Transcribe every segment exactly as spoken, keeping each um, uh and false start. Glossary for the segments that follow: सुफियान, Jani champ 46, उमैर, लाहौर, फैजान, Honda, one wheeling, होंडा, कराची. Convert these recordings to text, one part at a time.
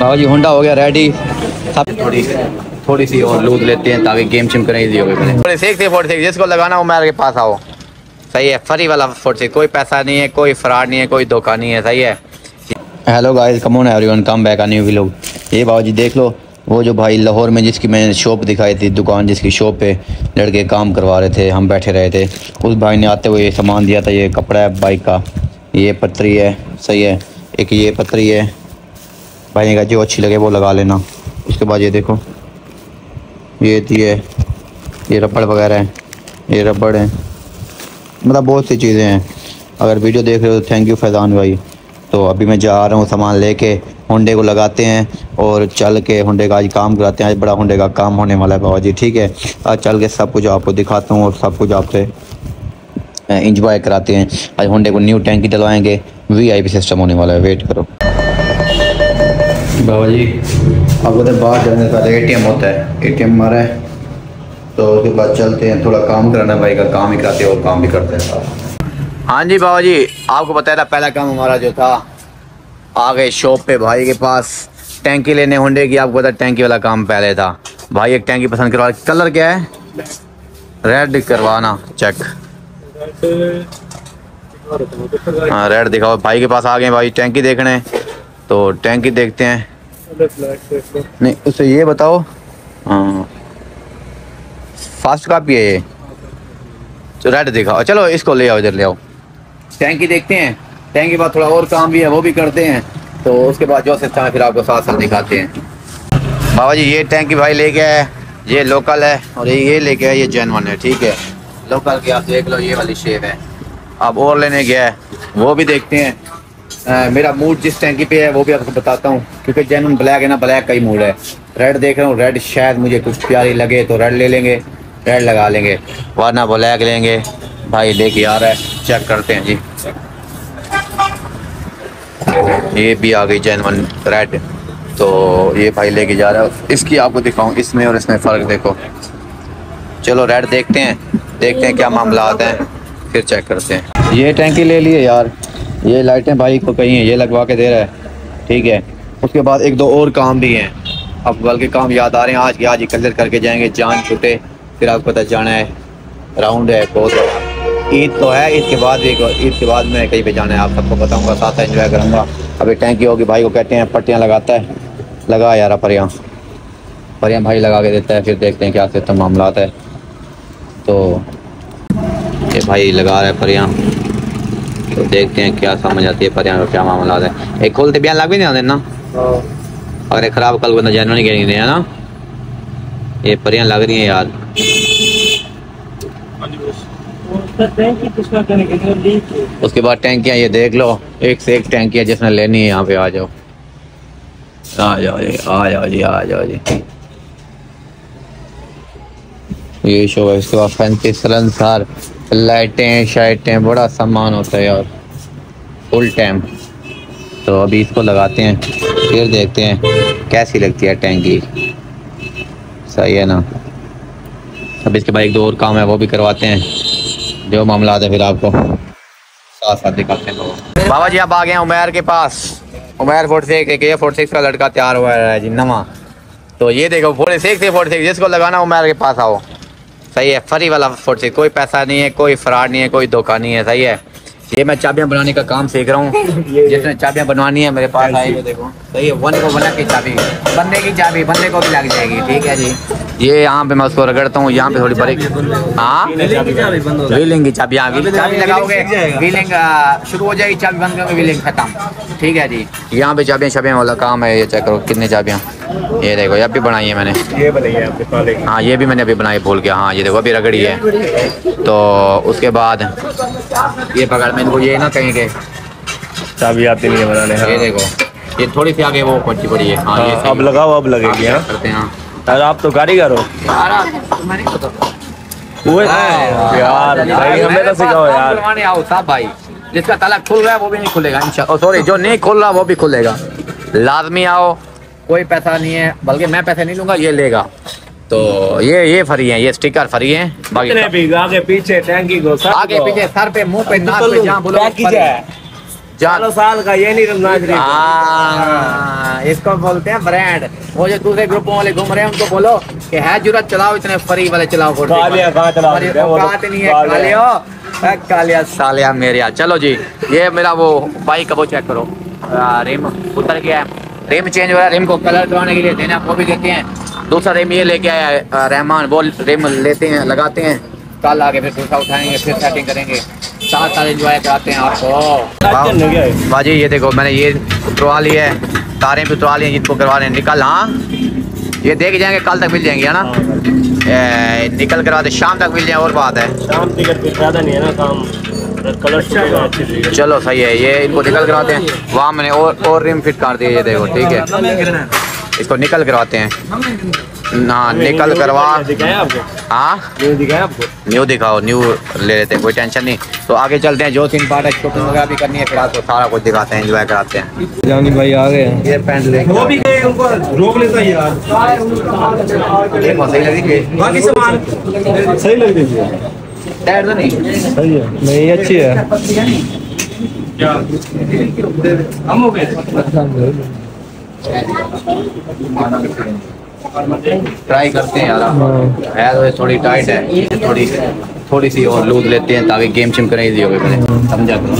बाबा जी होंडा हो गया रेडी। थोड़ी थोड़ी सी और लूज लेते हैं ताकि गेम चिम करने इजी हो गए। फोर्टी सिक्स है फोर्टी सिक्स जिसको लगाना हो मेरे पास आओ। सही है फ्री वाला फोर्टी सिक्स, कोई पैसा नहीं है, कोई फ्रॉड नहीं है, कोई धोखा नहीं है। सही है। Hello guys, come on everyone, come back आने हुई लोग। ये बाबा जी देख लो, वो जो भाई लाहौर में जिसकी मैंने शॉप दिखाई थी, दुकान जिसकी शॉप पे लड़के काम करवा रहे थे, हम बैठे रहे थे, उस भाई ने आते हुए ये सामान दिया था। ये कपड़ा है बाइक का, ये पतरी है, सही है, एक ये पतरी है। भाई ने कहा जो अच्छी लगे वो लगा लेना। उसके बाद ये देखो ये थी है, ये रबड़ वगैरह है, ये रबड़ है, मतलब बहुत सी चीज़ें हैं। अगर वीडियो देख रहे हो तो थैंक यू फैजान भाई। तो अभी मैं जा रहा हूँ सामान लेके, होंडे को लगाते हैं और चल के होंडे का आज काम कराते हैं। आज बड़ा होंडे का काम होने वाला है बाबा जी, ठीक है। आज चल के सब कुछ आपको दिखाता हूँ और सब कुछ आपसे इंजॉय कराते हैं। आज होंडे को न्यू टैंकी डलवाएंगे, वीआईपी सिस्टम होने वाला है, वेट करो। बाबा जी आपको तो बाहर जाने का ए टी एम होता है, ए टी एम हमारा है, तो उसके बाद चलते हैं। थोड़ा काम कराना भाई का, काम ही कराते हैं और काम भी करते हैं साथ। हाँ जी बाबा जी, आपको बताया था पहला काम हमारा जो था, आ गए शॉप पे भाई के पास टैंकी लेने होंडे की। आपको पता टैंकी वाला काम पहले था। भाई एक टैंकी पसंद करवा, कलर क्या है? रेड करवाना, चेक हाँ रेड दिखाओ। भाई के पास आ गए भाई टैंकी देखने, तो टैंकी देखते हैं। नहीं उससे ये बताओ, हाँ फास्ट कापी है ये, रेड दिखाओ। चलो इसको ले आओ, इधर ले आओ, टैंकी देखते हैं। टैंकी के बाद थोड़ा और काम भी है, वो भी करते हैं, तो उसके बाद जो सिस्टम है फिर आपको साथ साथ दिखाते हैं। बाबा जी ये टैंकी भाई लेके आए, ये लोकल है, और ये लेके आए ये जेनवन है, ठीक है। लोकल की आप देख लो ये वाली शेप है। अब और लेने गया है, वो भी देखते हैं। आ, मेरा मूड जिस टैंकी पे है वो भी आपको बताता हूँ, क्योंकि जेनवन ब्लैक है ना, ब्लैक का ही मूड है। रेड देख रहा हूँ, रेड शायद मुझे कुछ प्यारी लगे तो रेड ले लेंगे, रेड लगा लेंगे, वरना ब्लैक लेंगे। भाई लेके आ रहा है, चेक करते हैं जी। ये भी आ गई जेनवन रेड, तो ये भाई लेके जा रहा है। इसकी आपको दिखाऊं, इसमें और इसमें फ़र्क देखो। चलो रेड देखते हैं, देखते हैं क्या मामला आता है, फिर चेक करते हैं। ये टैंकी ले लिए यार, ये लाइटें भाई को कहीं हैं, ये लगवा के दे रहा है, ठीक है। उसके बाद एक दो और काम भी हैं, अब बल्कि काम याद आ रहे हैं। आज के आज ही कलर करके जाएँगे, जान छुटे फिर आपको पता जाना है। राउंड है बहुत बड़ा, ईद तो है, ईद के बाद भी, ईद के बाद में कहीं पे जाना है, आप सबको बताऊंगा, साथ एंजॉय करूंगा। अभी टैंकी होगी, भाई को कहते हैं पट्टियाँ लगाता है, लगा यार पर यहाँ पर यहाँ भाई लगा के देता है, फिर देखते हैं क्या से तो मामला है। तो ये भाई लगा रहा है पर यहाँ, तो देखते हैं क्या समझ आती है पर यहाँ का क्या मामला है। एक खोलते बयान लग भी नहीं आते ना, और एक ख़राब कल बंदा जानवर नहीं कहेंगे है ना। ये परियां लग रही हैं यार, उसके बाद टैंकियां ये देख लो, एक से एक टैंकियां जिसने लेनी है। यहाँ पे आ जाओ, आ जाओ जी, आ जाओ जी, आ जाओ जी। ये शो है, इसके बाद फैंसी सलनसार लाइटें शाइटें, बड़ा सामान होता है यार फुल टाइम। तो अभी इसको लगाते हैं, फिर देखते हैं कैसी लगती है टैंकी, सही है ना। अब इसके बाद एक दो और काम है, वो भी करवाते हैं, जो मामला आता है फिर आपको साथ साथ दिखाते हैं। बाबा जी अब आ गए हैं उमैर के पास। उमैर फोर्टी सिक्स, एक ये फोर्टी सिक्स का लड़का तैयार हुआ है जी नवा। तो ये देखो फोर्टी सिक्स है फोर्टी सिक्स, जिसको लगाना उमैर के पास आओ। सही है, फ्री वाला फोर्टी सिक्स, कोई पैसा नहीं है, कोई फ्रॉड नहीं है, कोई धोखा नहीं है, सही है। ये मैं चाबियाँ बनाने का काम सीख रहा हूँ, जिसने चाबियाँ बनवानी है मेरे पास आई। देखो सही है, वन को बना की चाबी, बंदे की चाबी बंदे को भी लग जाएगी, ठीक है जी। ये यहाँ पे मैं उसको रगड़ता हूँ, यहाँ पे थोड़ी बड़ी, हाँ व्हीलिंग की चाबी, हाँ चाबी लगाओगे व्हीलिंग शुरू हो जाएगी, चाबी बंद करोगे व्हीलिंग खत्म, ठीक है जी। यहाँ पे चाबियाँ शाबियाँ वाला काम है, ये चेक करो कितनी चाबियाँ। ये देखो ये भी बनाई है मैंने, ये बनाई है, हाँ ये भी मैंने अभी बनाई, भूल गया, हाँ ये देखो अभी रगड़ी है। तो उसके बाद ये पकड़ में इनको ये ना कहीं के चाबी आती नहीं है बनाने। ये देखो ये थोड़ी सी आगे वो पहुंची पड़ी है, हाँ ये अब लगाओ, अब लगेगी। करते हैं यार, आप तो कारीगर हो यार, भाई हमें तो सिखाओ यार। आओ साहब भाई, जिसका ताला खुल रहा है वो भी नहीं खुलेगा इंशाल्लाह, सॉरी जो नहीं खुल रहा वो भी खुलेगा, लाजमी आओ। कोई पैसा नहीं है, बल्कि मैं पैसे नहीं लूँगा, ये लेगा। तो ये ये फ्री है, ये स्टिकर फ्री है, बाकी आगे पीछे टैंकी को आगे पीछे सर पे मुंह पे नाक पे जहाँ बोलो चार साल का ये नहीं रमजान, इसको बोलते हैं ब्रांड। वो जो दूसरे ग्रुपों वाले घूम रहे हैं उनको बोलो कि है जरूरत चलाओ, इतने फ्री वाले चलाओ, नहीं है कालिया सालिया मेरिया। चलो जी, ये मेरा वो बाइक का वो चेक करो, रिम उतर गया है, रिम चेंज हो रहा है, रिम को कलर करवाने के लिए देना वो भी देते हैं। दूसरा रिम ये लेके आया रहमान, वो रिम लेते हैं लगाते हैं, कल आगे फिर दूसरा उठाएंगे, फिर सेटिंग करेंगे, साथ साथ इंजॉय कराते हैं आपको। भाजी ये देखो मैंने ये उतरवा लिया है, तारें भी उतरवा ली हैं जिनको करवा रहे हैं निकल। हाँ ये देख जाएंगे कल तक मिल जाएंगे है ना, ए, निकल करवाते शाम तक मिल जाए और बात है, शाम तक ज़्यादा नहीं है ना काम कलर। अच्छा, चलो सही है, ये इनको निकल करवाते हैं। वहाँ मैंने और और रिम फिट कर दिए, ये देखो ठीक है, इसको निकल करवाते हैं ना, निकल करवा। हाँ न्यू दिखाओ, न्यू ले लेते हैं, कोई टेंशन नहीं। तो आगे चलते हैं, जो तीन पार्ट शॉपिंग वगैरह भी करनी है, फिर आपको सारा कुछ दिखाते हैं, एंजॉय कराते हैं। जानी भाई आ गए, ये पैंट ले वो भी गए, उनको रोक लेता है यार, देखो सही लगी, बाकी सामान सही लग रही है, टायर तो नहीं सही है, नहीं अच्छी है क्या, हम हो गए ट्राई करते हैं यार। है तो थोड़ी टाइट है, थोड़ी थोड़ी सी और लूज लेते हैं ताकि गेम चिम करें, इजी हो गए मैंने समझा करो।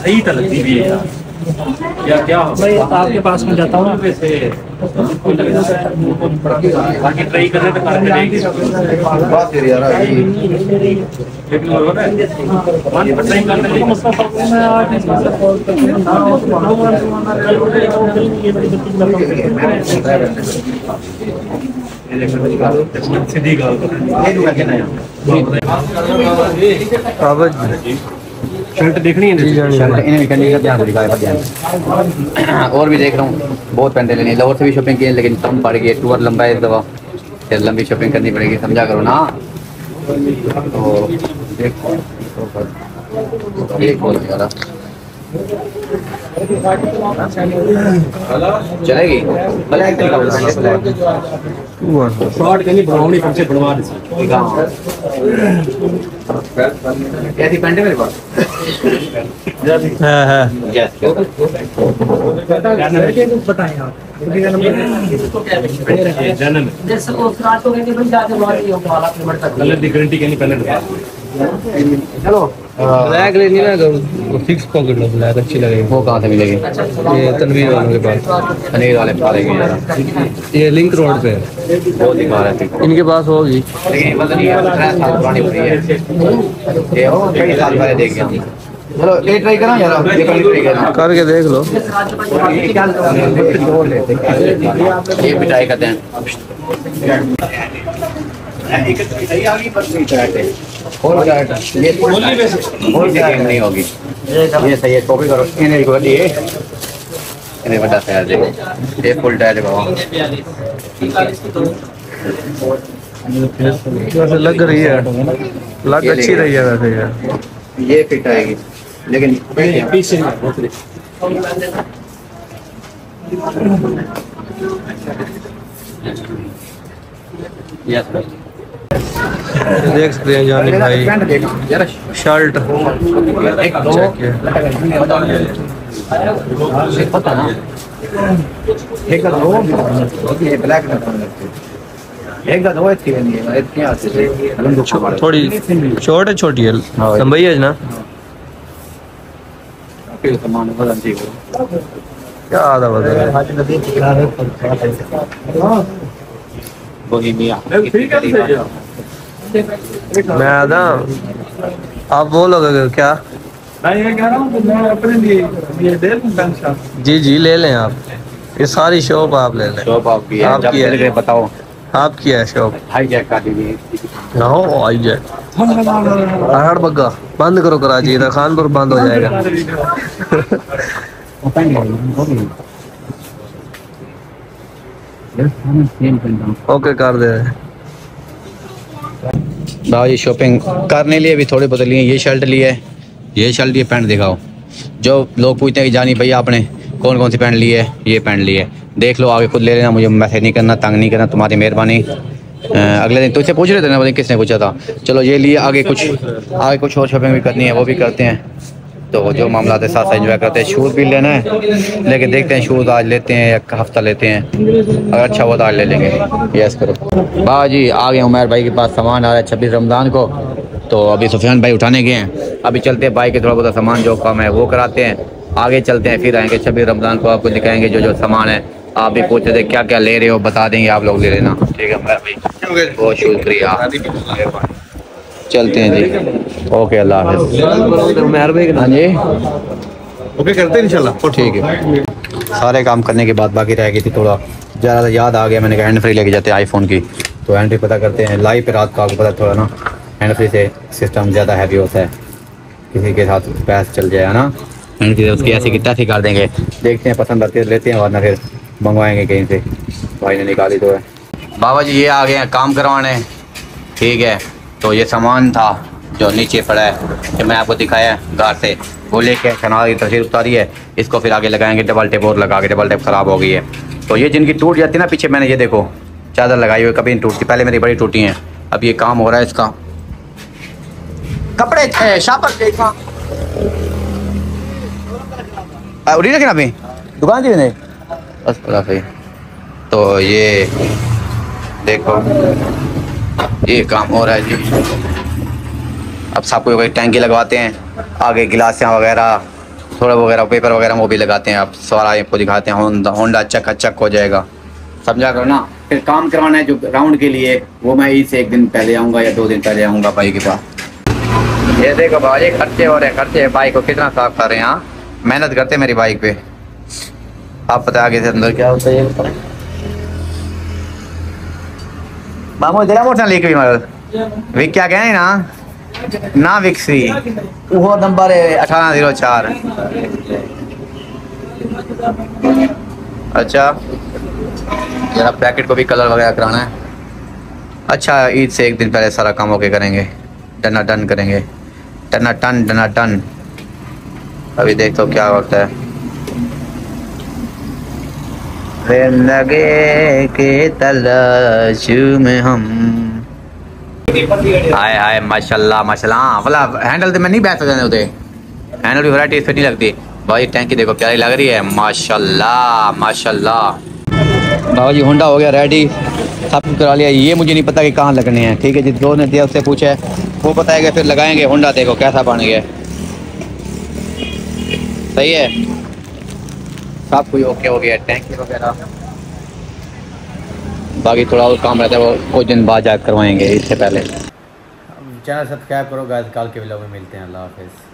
सही तो लगती भी है क्या क्या मैं आपके पास में जाता हूँ, बाकी ट्राई करने तो करते रहेंगे। शर्ट देखनी है, और भी देख रहा हूँ बहुत पहनते लेने, लोअर से भी शॉपिंग की है लेकिन कम पड़ गई, टूर लंबा है, दवा लंबी शॉपिंग करनी पड़ेगी, समझा करो ना। तो देखो एक बहुत ज़्यादा चलेगी, ब्लैक कैसी पैंट है मेरे पास, चलो ब्लैक लेनी ना, फिक्स पॉकेट लो ब्लैक अच्छी लगेगी। वो कहाँ से मिलेगी, ये तनवीर वालों के पास, अनिल वाले पास मिलेगी, ये लिंक रोड पे है, बहुत ही मार है इनके पास होगी, लेकिन पता नहीं कितने साल पुरानी पड़ी है, ये हो कई साल पहले देख गया। चलो ये ट्राई करा यार, ये ट्राई करा करके देख लो, ये क्या बोल रहे थे, ये मिठाई करते हैं नहीं होगी, ये सही है कॉपी करो, इन्हें को दिए इन्हें बता तैयार देखो, ये फुल टायर देखो लग रही है, लग अच्छी रही है वैसे यार, ये फिट आएगी लेकिन पीछे यस सर देख सकते हैं। जानी भाई शर्ट एक दो थोड़ी शॉर्ट है, छोटी है, लंबाई है ना, क्या आधा बता बोहेमिया मैं आदा आप बोलोगे क्या, मैं ये कह रहा हूँ मैं अपने लिए ये दे दूँ, जी जी ले लें आप, ये सारी शॉप आप ले लें, शॉप आपकी है, आपकी है बताओ, आपकी है शॉप, हाईजैक कर दीजिए, नो हाईजैक हर बग्गा बंद करो, कराची इधर खानपुर बंद हो जाएगा। ओके कर दे ना, ये शॉपिंग करने लिए भी थोड़े बहुत लिए, ये शर्ट लिए, ये शर्ट ये पैंट दिखाओ। जो लोग पूछते हैं कि जानी भैया आपने कौन कौन सी पैंट ली है, ये पैंट ली है, देख लो आगे खुद ले लेना, मुझे मैसेज नहीं करना, तंग नहीं करना, तुम्हारी मेहरबानी। अगले दिन तुझसे पूछ रहे थे ना, पता किसने पूछा था। चलो ये लिए, आगे कुछ आगे कुछ और शॉपिंग भी करनी है, वो भी करते हैं। तो जो मामला है साथ साथ एंजॉय करते हैं। शूज़ भी लेना है, लेकिन देखते हैं शूज़ आज लेते हैं या हफ्ता लेते हैं, अगर अच्छा हुआ तो आज ले लेंगे। यस करो भाजी। आ गए उमर भाई के पास, सामान आ रहा है छब्बीस रमज़ान को, तो अभी सुफियान भाई उठाने गए हैं। अभी चलते हैं भाई के थोड़ा बहुत सामान जो काम है वो कराते हैं, आगे चलते हैं, फिर आएंगे छब्बीस रमज़ान को, आपको दिखाएंगे जो जो सामान है। आप भी पूछते थे क्या क्या ले रहे हो, बता देंगे, आप लोग ले लेना, ठीक है भाई। बहुत शुक्रिया, चलते हैं जी, ओके, अल्लाह हाफिज़। हाँ जी, ओके, करते हैं इंशाल्लाह, ठीक है। सारे काम करने के बाद बाकी रह गई थी थोड़ा, ज़्यादा याद आ गया, मैंने कहा हैंड फ्री लेके जाते हैं आईफोन की, तो हैंड फ्री पता करते हैं लाइव पे रात का, आपको पता थोड़ा ना हैंड फ्री से सिस्टम ज़्यादा हैवी होता है, किसी के साथ पैस चल जाए ना हैंड फ्री, उसकी ऐसी कितना थी कर देंगे। देखते हैं पसंद आती है लेते हैं, वरना फिर मंगवाएंगे कहीं से। भाई ने निकाली तो है। बाबा जी ये आ गए हैं काम करवाने, ठीक है। तो ये सामान था जो नीचे पड़ा है, जो मैं आपको दिखाया घर से, वो लेके शनार की तस्वीर उतारी है, इसको फिर आगे लगाएंगे डबल टेप, और लगा के डबल टेप ख़राब हो गई है। तो ये जिनकी टूट जाती है ना, पीछे मैंने ये देखो चादर लगाई हुई, कभी नहीं टूटती, पहले मेरी बड़ी टूटी हैं। अब ये काम हो रहा है इसका, कपड़े थे शापर देखा रखना भाई दुकान थी मैंने बस पूरा सही। तो ये देखो ये काम हो रहा है जी। अब सबको कोई टैंकी लगवाते हैं, आगे गिलासियाँ वगैरह थोड़ा वगैरह पेपर वगैरह वो भी लगाते हैं। अब सारा आपको दिखाते हैं, होंडा होंडा चक चक हो जाएगा, समझा करो ना। फिर काम करवाना है जो राउंड के लिए, वो मैं ईद से एक दिन पहले आऊँगा या दो दिन पहले आऊँगा भाई के पास। ये देखो भाई खर्चे हो रहे हैं, खर्चे बाइक को कितना साफ कर रहे हैं। हाँ, मेहनत करते मेरी बाइक पे, आप पता आगे से अंदर क्या होता है। मामू जरा मोटा लेके भी मदद विक क्या कहना ना ना विकसी वो नंबर है अठारह जीरो चार। अच्छा जरा पैकेट को भी कलर वगैरह कराना है। अच्छा ईद से एक दिन पहले सारा काम ओके करेंगे, टना टन करेंगे, टना टन टना टन। अभी देखो क्या होता है। लगे के तलाश में हम आए आए माशाल्लाह माशाल्लाह वाला हैंडल तो मैं नहीं बैठ सकता उसे, हैंडल की वैरायटी इसमें नहीं लगती भाई। टैंकी देखो प्यारी लग रही है माशाल्लाह माशाल्लाह। बाबा जी होंडा हो गया रेडी, सब कुछ करा लिया। ये मुझे नहीं पता कि कहाँ लगने हैं, ठीक है जी, जो ने दिया उससे पूछा है वो बताएगा, फिर लगाएंगे। होंडा देखो कैसा बन गया, सही है, सब कुछ ओके हो गया, टैंकी वगैरह। बाकी थोड़ा और काम रहता है, वो कुछ दिन बाद जाकर करवाएंगे। इससे पहले चैनल सब्सक्राइब करो गाइस, कल के व्लॉग में मिलते हैं, अल्लाह हाफिज़।